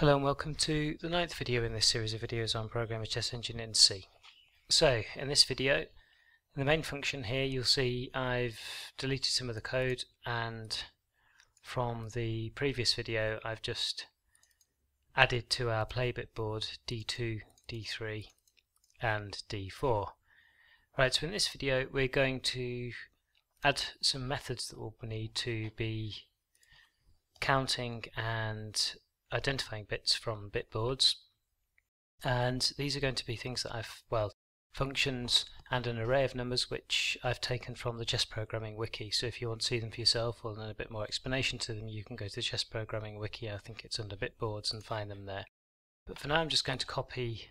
Hello and welcome to the 9th video in this series of videos on Programmer Chess Engine in C. So in this video, in the main function here, you'll see I've deleted some of the code, and from the previous video I've just added to our playbit board D2, D3 and D4. Right, so in this video we're going to add some methods that we'll need to be counting and identifying bits from bit boards, and these are going to be things that I've, well, functions and an array of numbers which I've taken from the Chess Programming Wiki. So if you want to see them for yourself or learn a bit more explanation to them, you can go to the Chess Programming Wiki, I think it's under bit boards, and find them there. But for now I'm just going to copy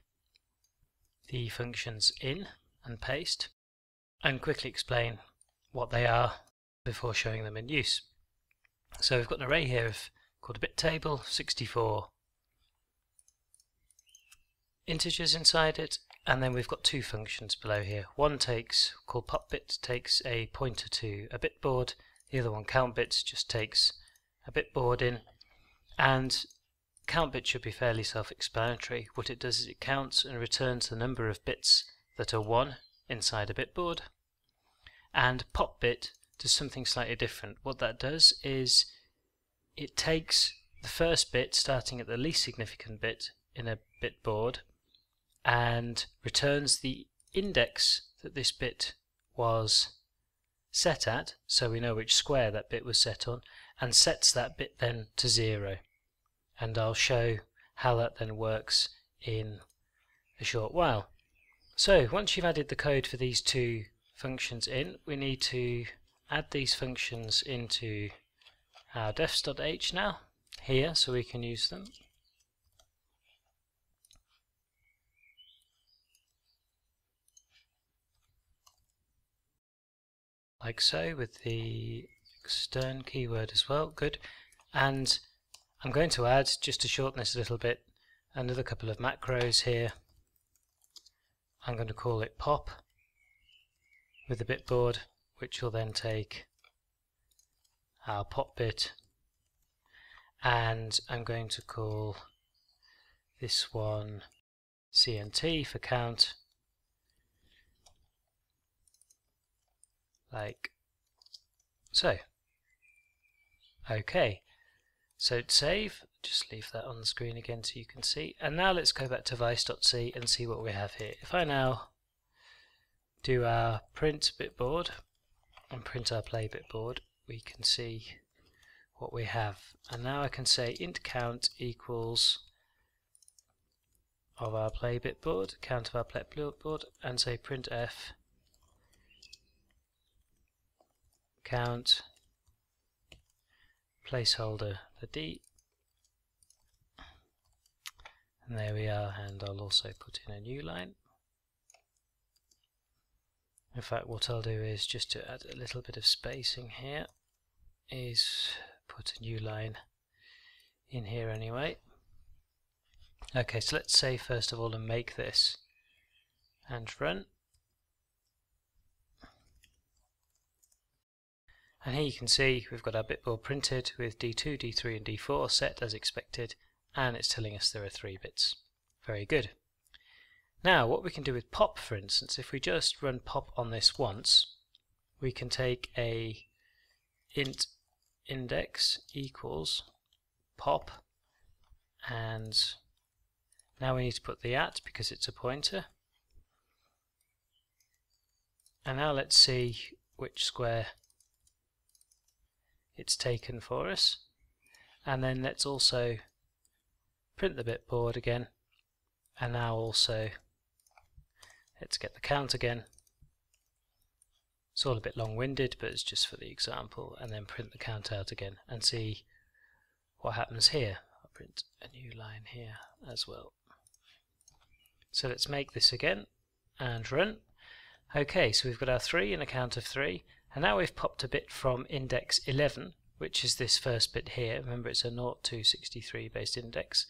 the functions in and paste and quickly explain what they are before showing them in use. So we've got an array here of called a bit table, 64 integers inside it, and then we've got two functions below here. One takes, called popbit, takes a pointer to a bit board, the other one countbit just takes a bit board in, and countbit should be fairly self-explanatory. What it does is it counts and returns the number of bits that are 1 inside a bit board, and popbit does something slightly different. What that does is it takes the first bit starting at the least significant bit in a bit board and returns the index that this bit was set at, so we know which square that bit was set on, and sets that bit then to 0. And I'll show how that then works in a short while. So once you've added the code for these two functions in, we need to add these functions into our defs.h now here so we can use them. Like so, with the extern keyword as well, good. And I'm going to add, just to shorten this a little bit, another couple of macros here. I'm going to call it pop with a bit board, which will then take our pop bit, and I'm going to call this one cnt for count, like so. Okay, so to save, just leave that on the screen again so you can see, and now let's go back to vice.c and see what we have here. If I now do our print bit board and print our play bit board, we can see what we have, and now I can say int count equals of our play bit board, count of our play bit board, and say printf count placeholder the d, and there we are. And I'll also put in a new line. In fact, what I'll do is, just to add a little bit of spacing here, is put a new line in here anyway. Okay, so let's save first of all and make this and run. And here you can see we've got our bitboard printed with D2, D3 and D4 set as expected, and it's telling us there are 3 bits. Very good. Now what we can do with pop, for instance, if we just run pop on this once, we can take a int index equals pop, and now we need to put the at because it's a pointer, and now let's see which square it's taken for us, and then let's also print the bit board again, and now also let's get the count again. It's all a bit long-winded, but it's just for the example, and then print the count out again and see what happens here. I'll print a new line here as well. So let's make this again and run. Okay, so we've got our 3 and a count of 3, and now we've popped a bit from index 11, which is this first bit here. Remember, it's a 0 to 63 based index.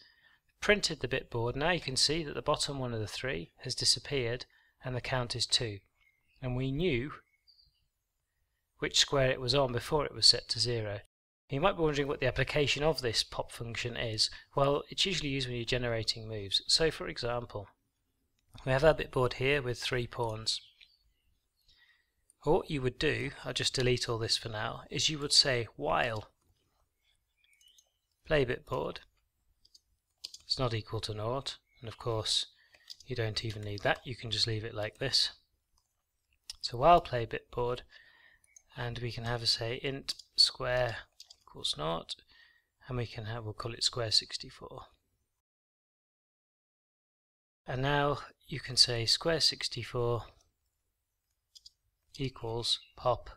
Printed the bit board. Now you can see that the bottom one of the 3 has disappeared and the count is 2, and we knew which square it was on before it was set to 0. You might be wondering what the application of this pop function is. Well, it's usually used when you're generating moves. So for example, we have our bit board here with 3 pawns. What you would do, I'll just delete all this for now, is you would say while play bit board is not equal to naught, and of course you don't even need that, you can just leave it like this. So while play bit board, and we can have a say int square equals naught, and we can have, we'll call it square 64. And now you can say square 64 equals pop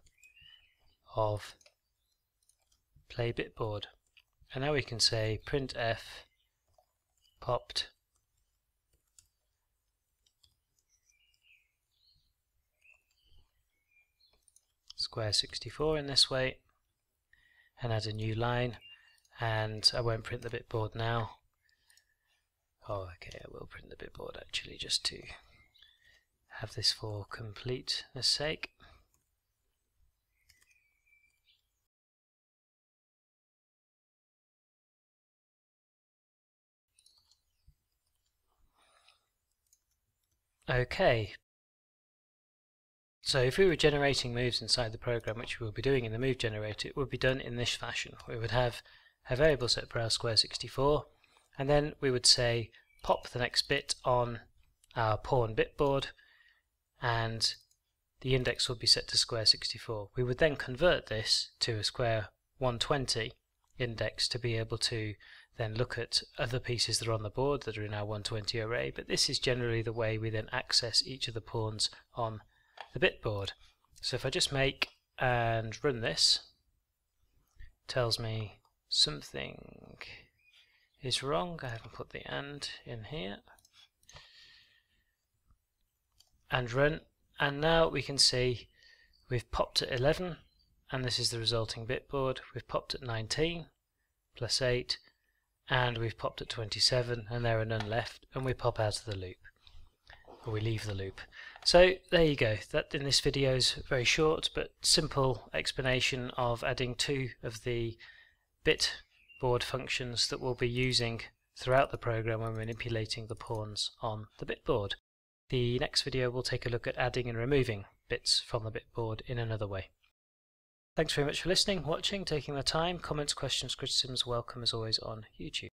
of play bit board. And now we can say printf popped square 64 in this way, and add a new line. And I won't print the bit board now. Oh, okay, I will print the bit board actually, just to have this for completeness sake. Okay, so if we were generating moves inside the program, which we will be doing in the move generator, it would be done in this fashion. We would have a variable set for our square 64, and then we would say pop the next bit on our pawn bit board, and the index would be set to square 64. We would then convert this to a square 120 index to be able to then look at other pieces that are on the board that are in our 120 array, but this is generally the way we then access each of the pawns on the bit board. So if I just make and run this, it tells me something is wrong. I haven't put the and in here. And run, and now we can see we've popped at 11, and this is the resulting bit board. We've popped at 19 plus 8, and we've popped at 27, and there are none left, and we pop out of the loop, or we leave the loop. So there you go. That in this video is very short but simple explanation of adding 2 of the bit board functions that we'll be using throughout the program when manipulating the pawns on the bit board. The next video will take a look at adding and removing bits from the bit board in another way. Thanks very much for listening, watching, taking the time. Comments, questions, criticisms welcome as always on YouTube.